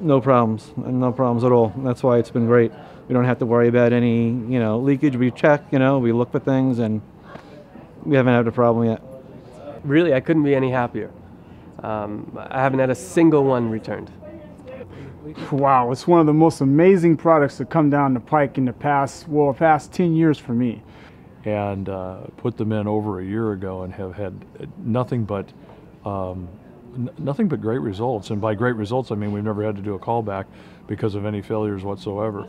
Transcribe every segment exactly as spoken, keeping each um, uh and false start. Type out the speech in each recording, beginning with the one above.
no problems, no problems at all. That's why it's been great. We don't have to worry about any, you know, leakage. We check, you know, we look for things, and we haven't had a problem yet. Really, I couldn't be any happier. Um, I haven't had a single one returned. Wow, it's one of the most amazing products to come down the pike in the past, well, past ten years for me. And uh, put them in over a year ago and have had nothing but um, n nothing but great results. And by great results, I mean we've never had to do a callback because of any failures whatsoever.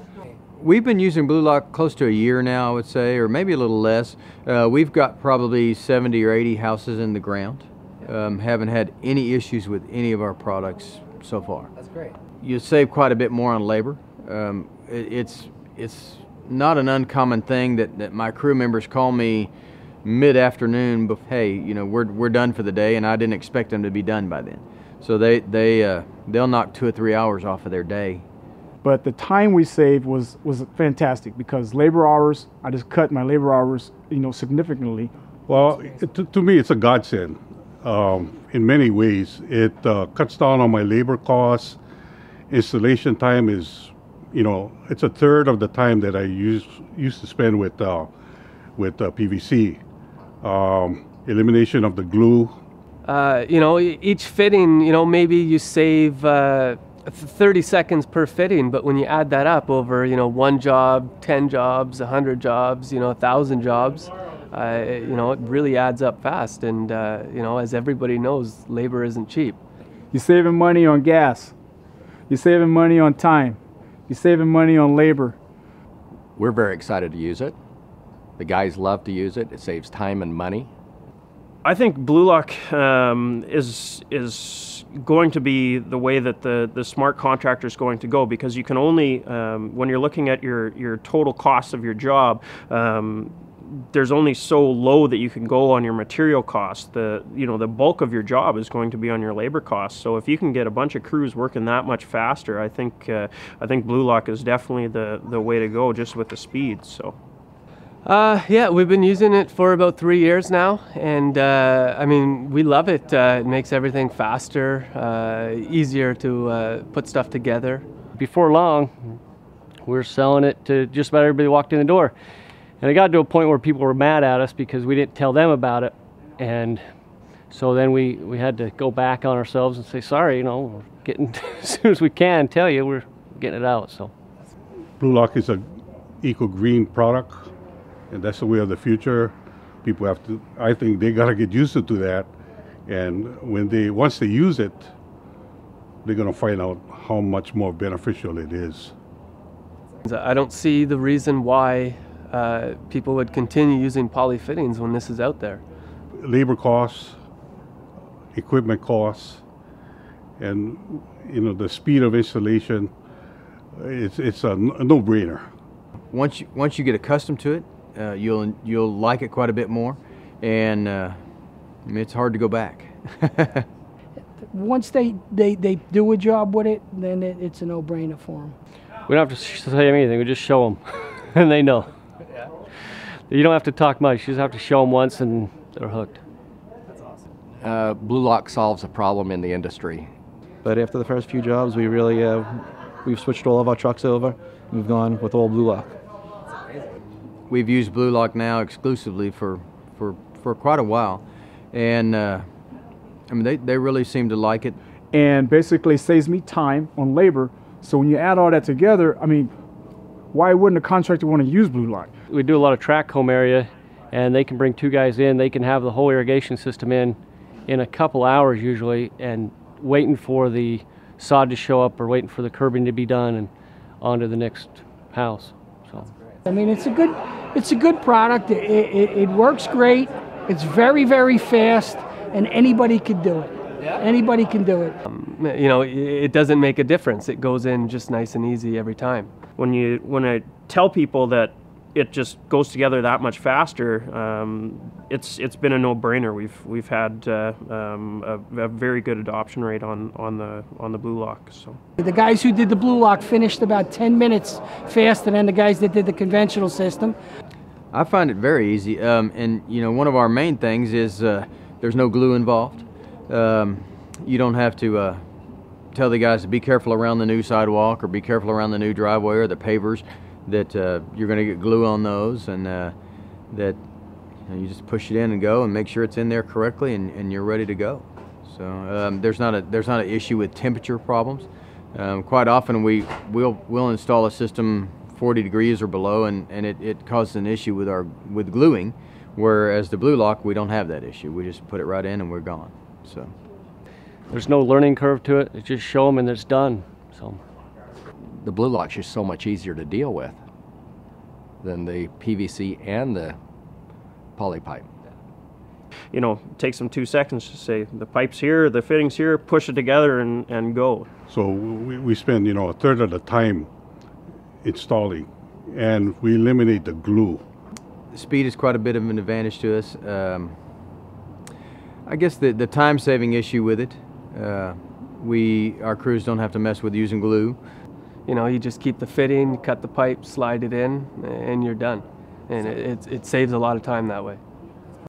We've been using Blu-Lock close to a year now, I would say, or maybe a little less. Uh, we've got probably seventy or eighty houses in the ground. Um, haven't had any issues with any of our products so far. That's great. You save quite a bit more on labor. Um, it, it's it's. Not an uncommon thing that, that my crew members call me mid-afternoon, but hey, you know, we're, we're done for the day, and I didn't expect them to be done by then. So they, they, uh, they'll knock two or three hours off of their day. But the time we saved was, was fantastic because labor hours, I just cut my labor hours, you know, significantly. Well, it, to, to me, it's a godsend um, in many ways. It uh, cuts down on my labor costs. Installation time is, you know, it's a third of the time that I used used to spend with uh, with uh, P V C. Um, elimination of the glue. Uh, you know, each fitting, you know, maybe you save uh, thirty seconds per fitting, but when you add that up over, you know, one job, ten jobs, a hundred jobs, you know, a thousand jobs, uh, you know, it really adds up fast. And uh, you know, as everybody knows, labor isn't cheap. You're saving money on gas. You're saving money on time. You're saving money on labor. We're very excited to use it. The guys love to use it. It saves time and money. I think Blu-Lock um, is, is going to be the way that the, the smart contractor is going to go, because you can only, um, when you're looking at your, your total cost of your job, um, there's only so low that you can go on your material costs. The, you know, the bulk of your job is going to be on your labor costs. So if you can get a bunch of crews working that much faster, I think uh, I think Blu-Lock is definitely the, the way to go, just with the speed. So, uh, yeah, we've been using it for about three years now, and uh, I mean, we love it. Uh, it makes everything faster, uh, easier to uh, put stuff together. Before long, we're selling it to just about everybody who walked in the door. And it got to a point where people were mad at us because we didn't tell them about it. And so then we, we had to go back on ourselves and say, sorry, you know, we're getting, as soon as we can tell you, we're getting it out. So Blu-Lock is an eco-green product, and that's the way of the future. People have to, I think they got to get used to that. And when they, once they use it, they're going to find out how much more beneficial it is. I don't see the reason why Uh, people would continue using poly fittings when this is out there. Labor costs, equipment costs, and you know, the speed of installation, it's, it's a no-brainer. Once you, once you get accustomed to it, uh, you'll, you'll like it quite a bit more, and uh, it's hard to go back. Once they, they, they do a job with it, then it, it's a no-brainer for them. We don't have to say anything, we just show them, and they know. You don't have to talk much, you just have to show them once and they're hooked. That's awesome. Uh, Blu-Lock solves a problem in the industry. But after the first few jobs, we really, uh, we've switched all of our trucks over. We've gone with all Blu-Lock. We've used Blu-Lock now exclusively for, for, for quite a while. And uh, I mean, they, they really seem to like it. And basically saves me time on labor. So when you add all that together, I mean, why wouldn't a contractor want to use Blu-Lock? We do a lot of track home area, and they can bring two guys in. They can have the whole irrigation system in in a couple hours usually, and waiting for the sod to show up or waiting for the curbing to be done and on to the next house. So I mean, it's a good it's a good product. It, it, it works great. It's very, very fast, and anybody could do it. Yeah. Anybody can do it. Um, you know, it doesn't make a difference. It goes in just nice and easy every time. When you when I tell people that it just goes together that much faster, um, it's it's been a no-brainer. We've we've had uh, um, a, a very good adoption rate on on the on the Blu-Lock. So the guys who did the Blu-Lock finished about ten minutes faster than the guys that did the conventional system. I find it very easy, um, and you know, one of our main things is uh, there's no glue involved. Um, you don't have to uh, tell the guys to be careful around the new sidewalk, or be careful around the new driveway or the pavers, that uh, you're going to get glue on those, and uh, that you know, you just push it in and go, and make sure it's in there correctly, and, and you're ready to go. So um, there's not a there's not an issue with temperature problems. Um, quite often we we'll we'll install a system forty degrees or below, and and it, it causes an issue with our with gluing, whereas the Blu-Lock, we don't have that issue. We just put it right in and we're gone. So there's no learning curve to it. It's just show them and it's done. So the Blu-Lock's just so much easier to deal with than the P V C and the poly pipe. You know, it takes them two seconds to say, the pipe's here, the fitting's here, push it together and, and go. So we, we spend, you know, a third of the time installing, and we eliminate the glue. Speed is quite a bit of an advantage to us. Um, I guess the, the time-saving issue with it, uh, we, our crews don't have to mess with using glue. You know, you just keep the fitting, cut the pipe, slide it in, and you're done. And it, it, it saves a lot of time that way.